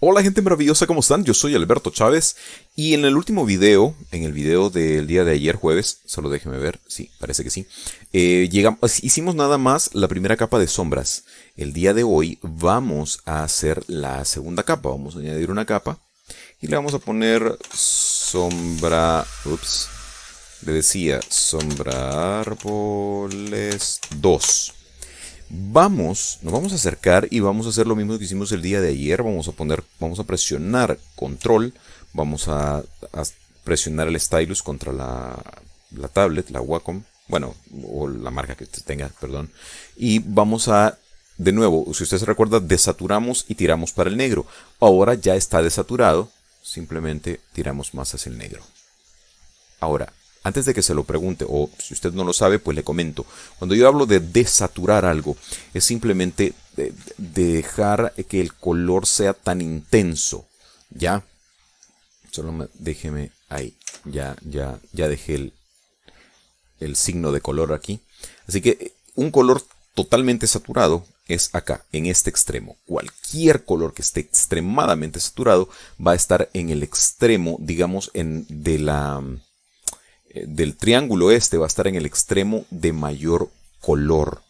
Hola gente maravillosa, ¿cómo están? Yo soy Alberto Chávez y en el último video, en el video del día de ayer jueves, solo déjenme ver, sí, parece que sí, hicimos nada más la primera capa de sombras. El día de hoy vamos a hacer la segunda capa, vamos a añadir una capa y le vamos a poner sombra, ups, le decía sombra árboles 2. Nos vamos a acercar y vamos a hacer lo mismo que hicimos el día de ayer. Vamos a presionar control, vamos a presionar el stylus contra la tablet, la Wacom, bueno, o la marca que tenga, perdón. Y vamos a, de nuevo, si usted se recuerda, desaturamos y tiramos para el negro. Ahora ya está desaturado, simplemente tiramos más hacia el negro. Ahora, antes de que se lo pregunte, o si usted no lo sabe, pues le comento. Cuando yo hablo de desaturar algo, es simplemente de dejar que el color sea tan intenso. ¿Ya? Déjeme ahí. Ya dejé el signo de color aquí. Así que un color totalmente saturado es acá, en este extremo. Cualquier color que esté extremadamente saturado va a estar en el extremo, digamos, del triángulo este va a estar en el extremo de mayor color.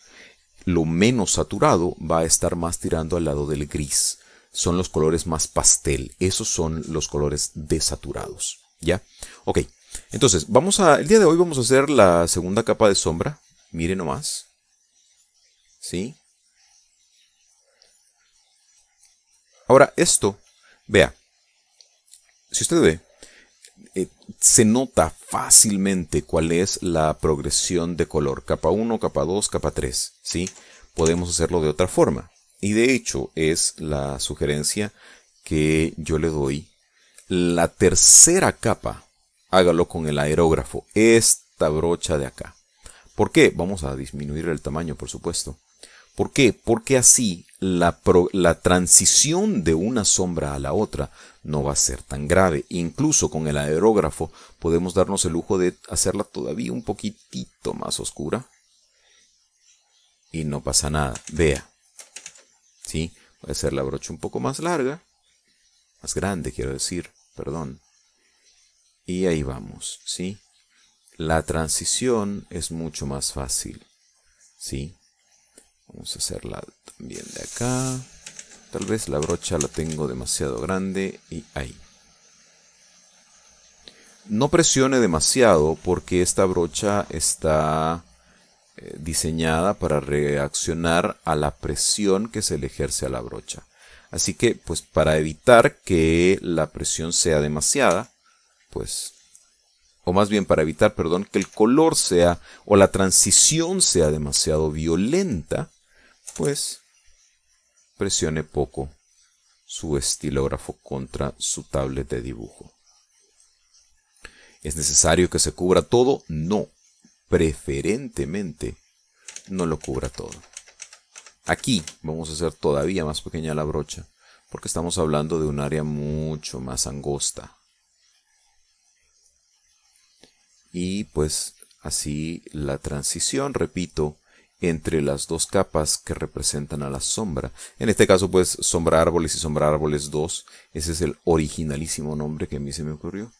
Lo menos saturado va a estar más tirando al lado del gris. Son los colores más pastel. Esos son los colores desaturados. ¿Ya? Ok. Entonces, el día de hoy vamos a hacer la segunda capa de sombra. Mire nomás. ¿Sí? Ahora, esto. Vea. Si usted ve, se nota fácilmente cuál es la progresión de color. Capa 1, capa 2, capa 3. ¿Sí? Podemos hacerlo de otra forma. Y de hecho es la sugerencia que yo le doy. La tercera capa, hágalo con el aerógrafo. Esta brocha de acá. ¿Por qué? Vamos a disminuir el tamaño, por supuesto. ¿Por qué? Porque así la transición de una sombra a la otra no va a ser tan grave. Incluso con el aerógrafo podemos darnos el lujo de hacerla todavía un poquitito más oscura. Y no pasa nada. Vea. ¿Sí? Voy a hacer la brocha un poco más larga. Más grande, quiero decir. Perdón. Y ahí vamos. ¿Sí? La transición es mucho más fácil. ¿Sí? Vamos a hacerla también de acá. Tal vez la brocha la tengo demasiado grande y ahí. No presione demasiado porque esta brocha está diseñada para reaccionar a la presión que se le ejerce a la brocha. Así que, pues para evitar que la presión sea demasiada, pues, o más bien para evitar, perdón, que el color sea, o la transición sea demasiado violenta, pues presione poco su estilógrafo contra su tablet de dibujo. ¿Es necesario que se cubra todo? No. Preferentemente no lo cubra todo. Aquí vamos a hacer todavía más pequeña la brocha, porque estamos hablando de un área mucho más angosta. Y pues así la transición, repito, entre las dos capas que representan a la sombra. En este caso, pues, sombra árboles y sombra árboles 2. Ese es el originalísimo nombre que a mí se me ocurrió.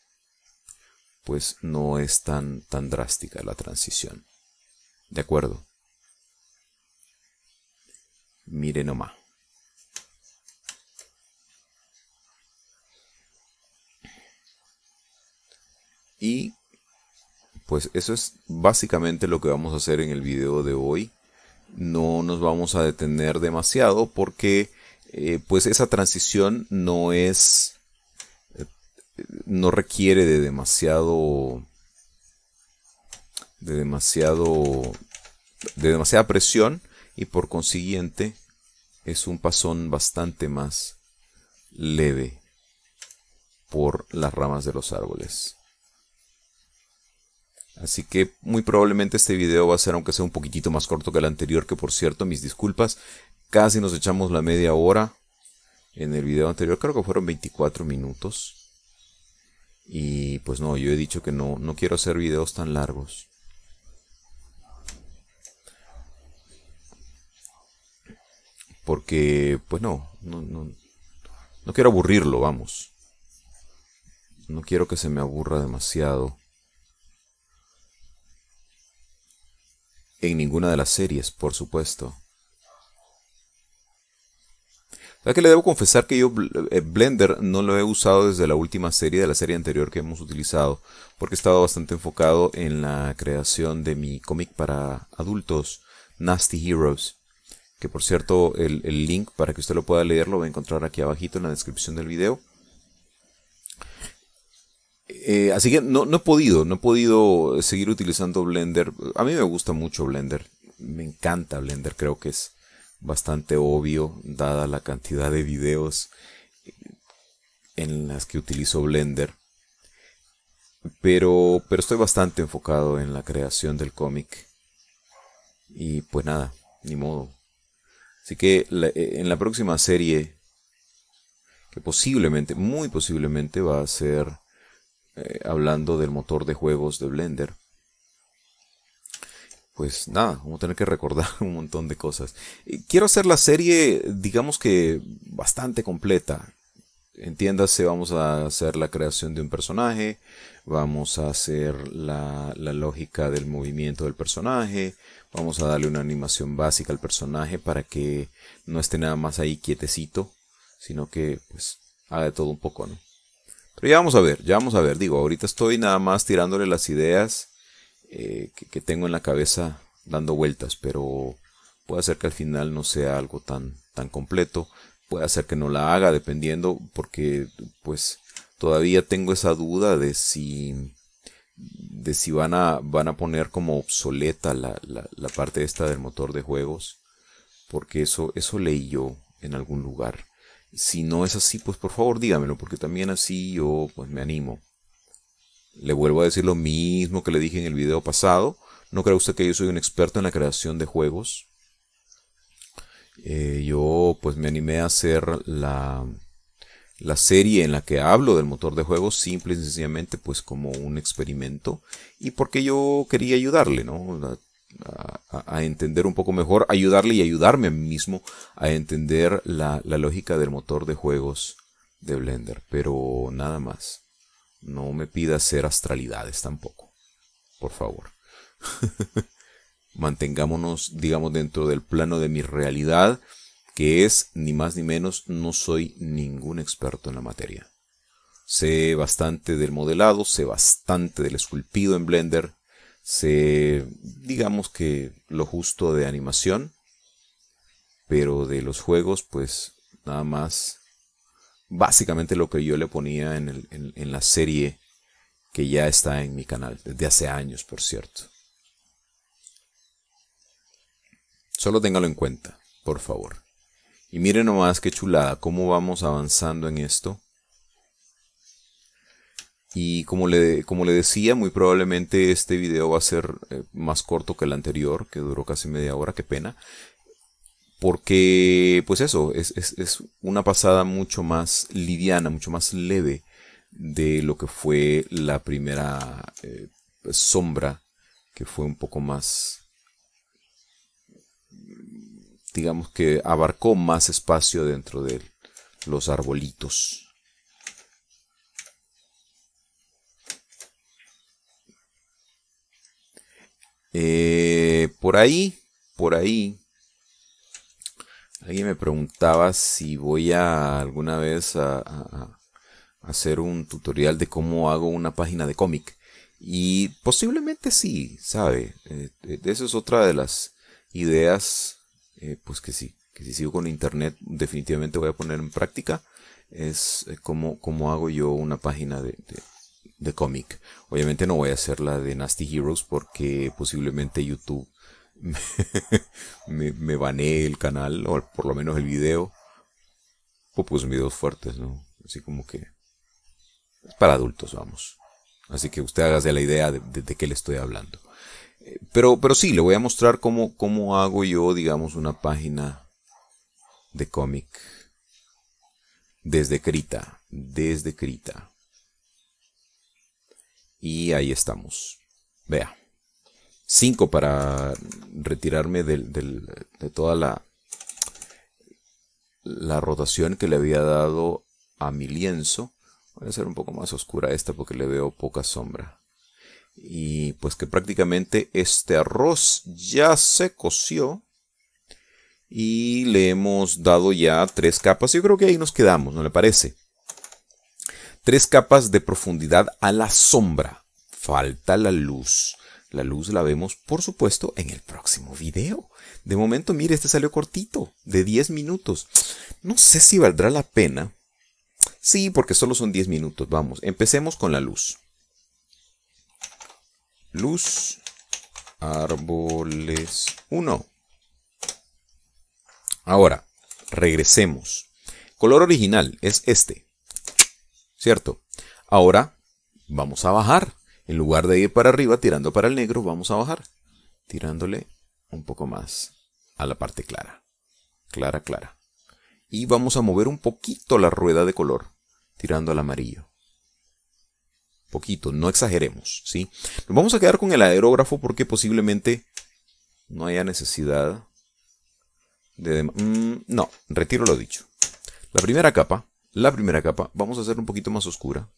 Pues no es tan drástica la transición. ¿De acuerdo? Mire nomás. Y pues eso es básicamente lo que vamos a hacer en el video de hoy. No nos vamos a detener demasiado porque pues esa transición no requiere de demasiada presión y por consiguiente es un pasón bastante más leve por las ramas de los árboles. Así que muy probablemente este video va a ser, aunque sea un poquitito más corto que el anterior, que por cierto, mis disculpas, casi nos echamos la media hora en el video anterior, creo que fueron 24 minutos. Y pues no, yo he dicho que no quiero hacer videos tan largos. Porque, pues no, no, no, No quiero aburrirlo, vamos. No quiero que se me aburra demasiado en ninguna de las series, por supuesto. ¿Sabes que le debo confesar que yo Blender no lo he usado desde la última serie, de la serie anterior que hemos utilizado, porque he estado bastante enfocado en la creación de mi cómic para adultos, Nasty Heroes, que por cierto el link para que usted lo pueda leer lo va a encontrar aquí abajito en la descripción del video. Así que no he podido seguir utilizando Blender. A mí me gusta mucho Blender, me encanta Blender, creo que es bastante obvio dada la cantidad de videos en las que utilizo Blender, pero estoy bastante enfocado en la creación del cómic y pues nada, ni modo. Así que en la próxima serie, que posiblemente, muy posiblemente va a ser hablando del motor de juegos de Blender, pues nada, vamos a tener que recordar un montón de cosas. Quiero hacer la serie, digamos que bastante completa. Entiéndase, vamos a hacer la creación de un personaje, vamos a hacer la lógica del movimiento del personaje, vamos a darle una animación básica al personaje para que no esté nada más ahí quietecito, sino que pues haga de todo un poco, ¿no? Pero ya vamos a ver, digo, ahorita estoy nada más tirándole las ideas que tengo en la cabeza dando vueltas, pero puede ser que al final no sea algo tan completo, puede ser que no la haga dependiendo, porque pues todavía tengo esa duda de si van a poner como obsoleta la parte esta del motor de juegos, porque eso leí yo en algún lugar. Si no es así, pues por favor dígamelo, porque también así yo pues me animo. Le vuelvo a decir lo mismo que le dije en el video pasado. No crea usted que yo soy un experto en la creación de juegos. Yo pues me animé a hacer la serie en la que hablo del motor de juegos, simple y sencillamente pues como un experimento. Y porque yo quería ayudarle, ¿no? A entender un poco mejor, ayudarle y ayudarme a mí mismo a entender la lógica del motor de juegos de Blender. Pero nada más. No me pida hacer astralidades tampoco, por favor. Mantengámonos, digamos, dentro del plano de mi realidad, que es, ni más ni menos, no soy ningún experto en la materia. Sé bastante del modelado, sé bastante del esculpido en Blender, sé, digamos que, lo justo de animación, pero de los juegos, pues, nada más. Básicamente lo que yo le ponía en la serie que ya está en mi canal, desde hace años, por cierto. Solo téngalo en cuenta, por favor. Y miren nomás qué chulada, cómo vamos avanzando en esto. Y como le decía, muy probablemente este video va a ser más corto que el anterior, que duró casi media hora, qué pena. Porque, pues eso, es una pasada mucho más liviana, mucho más leve de lo que fue la primera sombra, que fue un poco más, digamos que abarcó más espacio dentro de los arbolitos. Por ahí. Alguien me preguntaba si voy a alguna vez a hacer un tutorial de cómo hago una página de cómic. Y posiblemente sí, ¿sabe? Esa es otra de las ideas, pues que si sigo con internet definitivamente voy a poner en práctica. Es cómo hago yo una página de cómic. Obviamente no voy a hacer la de Nasty Heroes porque posiblemente YouTube me baneé el canal, o por lo menos el video, pues videos fuertes, ¿no? Así como que es para adultos, vamos. Así que usted hágase la idea de qué le estoy hablando. Pero sí, le voy a mostrar cómo hago yo, digamos, una página de cómic desde Krita. Y ahí estamos. Vea. 5 para retirarme de toda la rotación que le había dado a mi lienzo. Voy a hacer un poco más oscura esta porque le veo poca sombra. Y pues que prácticamente este arroz ya se coció. Y le hemos dado ya 3 capas. Yo creo que ahí nos quedamos, ¿no le parece? 3 capas de profundidad a la sombra. Falta la luz. La luz la vemos, por supuesto, en el próximo video. De momento, mire, este salió cortito, de 10 minutos. No sé si valdrá la pena. Sí, porque solo son 10 minutos. Vamos, empecemos con la luz. Luz, árboles 1. Ahora, regresemos. Color original es este, ¿cierto? Ahora, vamos a bajar. En lugar de ir para arriba, tirando para el negro, vamos a bajar. Tirándole un poco más a la parte clara. Clara, clara. Y vamos a mover un poquito la rueda de color, tirando al amarillo. Poquito, no exageremos, ¿sí? Nos vamos a quedar con el aerógrafo porque posiblemente no haya necesidad. No, retiro lo dicho. La primera capa, vamos a hacer un poquito más oscura.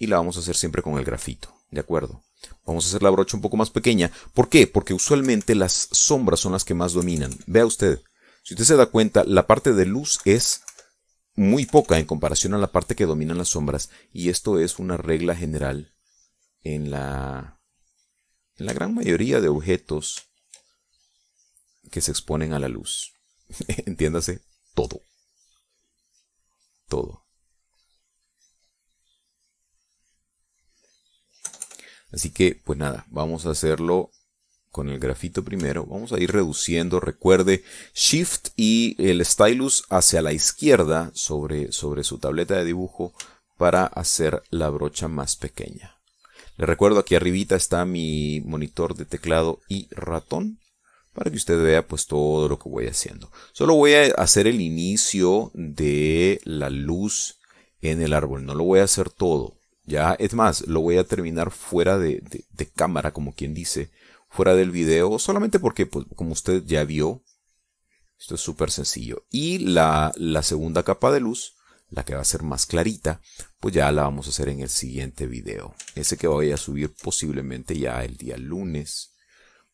Y la vamos a hacer siempre con el grafito, ¿de acuerdo? Vamos a hacer la brocha un poco más pequeña. ¿Por qué? Porque usualmente las sombras son las que más dominan. Vea usted, si usted se da cuenta, la parte de luz es muy poca en comparación a la parte que dominan las sombras. Y esto es una regla general en la gran mayoría de objetos que se exponen a la luz. Entiéndase, todo. Todo. Así que, pues nada, vamos a hacerlo con el grafito primero. Vamos a ir reduciendo, recuerde, Shift y el stylus hacia la izquierda sobre su tableta de dibujo para hacer la brocha más pequeña. Les recuerdo, aquí arribita está mi monitor de teclado y ratón, para que usted vea pues todo lo que voy haciendo. Solo voy a hacer el inicio de la luz en el árbol, no lo voy a hacer todo. Ya, es más, lo voy a terminar fuera de cámara, como quien dice, fuera del video, solamente porque, pues, como usted ya vio, esto es súper sencillo. Y la segunda capa de luz, la que va a ser más clarita, pues ya la vamos a hacer en el siguiente video. Ese que voy a subir posiblemente ya el día lunes,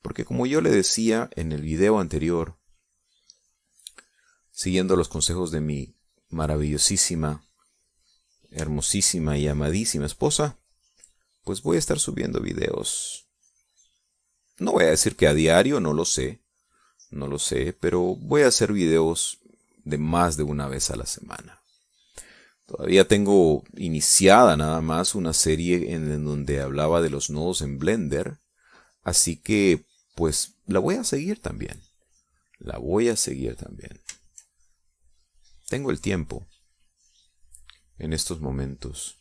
porque como yo le decía en el video anterior, siguiendo los consejos de mi maravillosísima, hermosísima y amadísima esposa, pues voy a estar subiendo videos. No voy a decir que a diario, no lo sé, pero voy a hacer videos de más de una vez a la semana. Todavía tengo iniciada nada más una serie en donde hablaba de los nodos en Blender, así que pues la voy a seguir también. Tengo el tiempo. En estos momentos.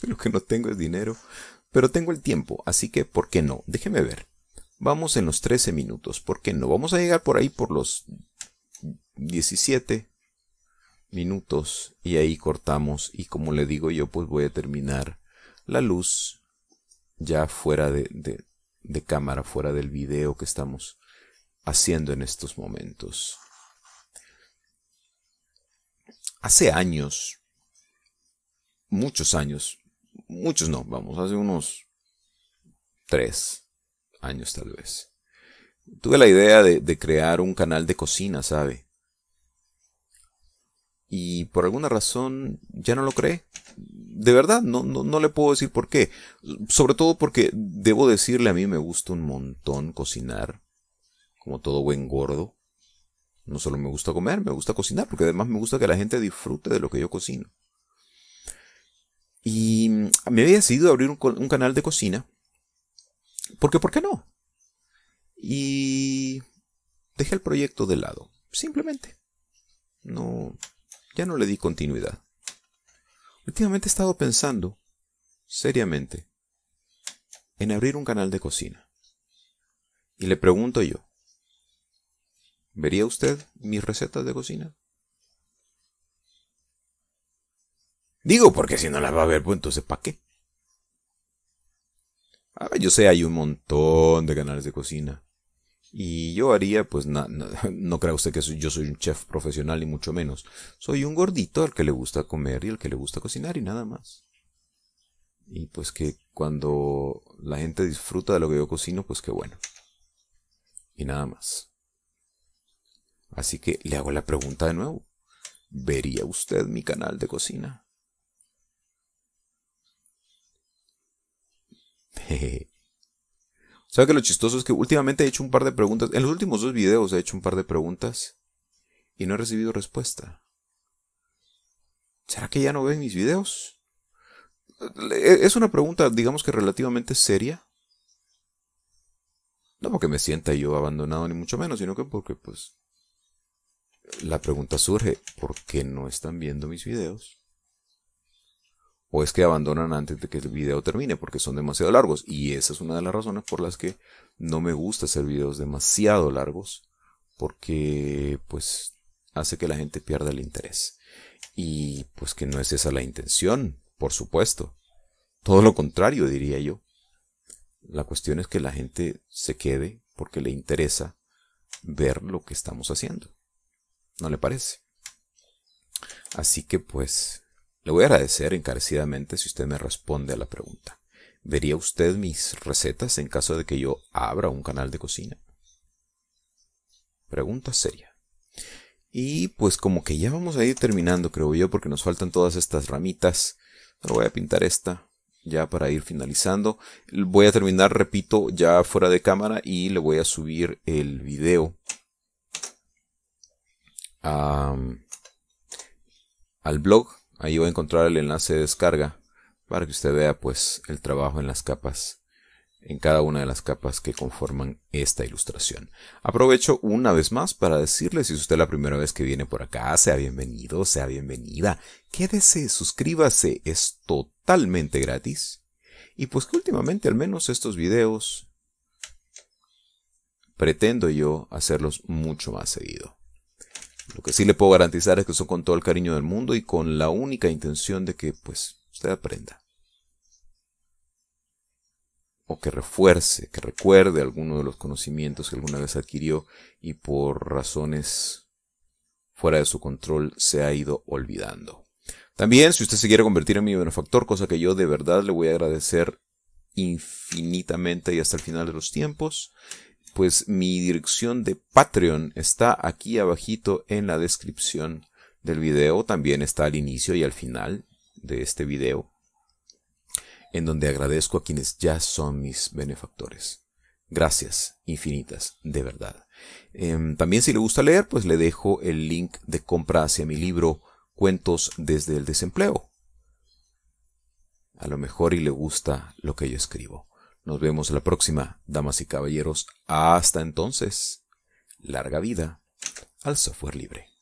Lo que no tengo es dinero. Pero tengo el tiempo. Así que, ¿por qué no? Déjeme ver. Vamos en los 13 minutos. ¿Por qué no? Vamos a llegar por ahí por los 17 minutos. Y ahí cortamos. Y como le digo yo, pues voy a terminar la luz. Ya fuera de cámara. Fuera del video que estamos haciendo en estos momentos. Hace años, hace unos 3 años tal vez, tuve la idea de crear un canal de cocina, ¿sabe? Y por alguna razón ya no lo creé. De verdad, no le puedo decir por qué. Sobre todo porque, debo decirle, a mí me gusta un montón cocinar, como todo buen gordo. No solo me gusta comer, me gusta cocinar, porque además me gusta que la gente disfrute de lo que yo cocino. Y me había decidido abrir un canal de cocina, porque ¿por qué no? Y dejé el proyecto de lado, simplemente. Ya no le di continuidad. Últimamente he estado pensando, seriamente, en abrir un canal de cocina. Y le pregunto yo, ¿vería usted mis recetas de cocina? Digo, porque si no las va a ver, pues entonces ¿para qué? Ah, yo sé, hay un montón de canales de cocina. Y yo haría, pues no crea usted que yo soy un chef profesional, ni mucho menos. Soy un gordito al que le gusta comer y al que le gusta cocinar y nada más. Y pues que cuando la gente disfruta de lo que yo cocino, pues qué bueno. Y nada más. Así que le hago la pregunta de nuevo. ¿Vería usted mi canal de cocina? Jeje. ¿Sabe que lo chistoso es que últimamente he hecho un par de preguntas? En los últimos dos videos he hecho un par de preguntas y no he recibido respuesta. ¿Será que ya no ven mis videos? Es una pregunta, digamos que relativamente seria. No porque me sienta yo abandonado ni mucho menos, sino que porque pues la pregunta surge, ¿por qué no están viendo mis videos? O es que abandonan antes de que el video termine porque son demasiado largos. Y esa es una de las razones por las que no me gusta hacer videos demasiado largos. Porque pues hace que la gente pierda el interés. Y pues que no es esa la intención, por supuesto. Todo lo contrario, diría yo. La cuestión es que la gente se quede porque le interesa ver lo que estamos haciendo. ¿No le parece? Así que pues... le voy a agradecer encarecidamente si usted me responde a la pregunta. ¿Vería usted mis recetas en caso de que yo abra un canal de cocina? Pregunta seria. Y pues como que ya vamos a ir terminando, creo yo, porque nos faltan todas estas ramitas. Ahora voy a pintar esta ya para ir finalizando. Voy a terminar, repito, ya fuera de cámara y le voy a subir el video al blog. Ahí va a encontrar el enlace de descarga para que usted vea pues el trabajo en las capas, en cada una de las capas que conforman esta ilustración. Aprovecho una vez más para decirle, si es usted la primera vez que viene por acá, sea bienvenido, sea bienvenida. Quédese, suscríbase, es totalmente gratis. Y pues que últimamente al menos estos videos pretendo yo hacerlos mucho más seguido. Lo que sí le puedo garantizar es que son con todo el cariño del mundo y con la única intención de que, pues, usted aprenda. O que refuerce, que recuerde alguno de los conocimientos que alguna vez adquirió y por razones fuera de su control se ha ido olvidando. También, si usted se quiere convertir en mi benefactor, cosa que yo de verdad le voy a agradecer infinitamente y hasta el final de los tiempos, pues mi dirección de Patreon está aquí abajito en la descripción del video. También está al inicio y al final de este video, en donde agradezco a quienes ya son mis benefactores. Gracias infinitas, de verdad. También si le gusta leer, pues le dejo el link de compra hacia mi libro Cuentos desde el Desempleo. A lo mejor y le gusta lo que yo escribo. Nos vemos la próxima, damas y caballeros. Hasta entonces, larga vida al software libre.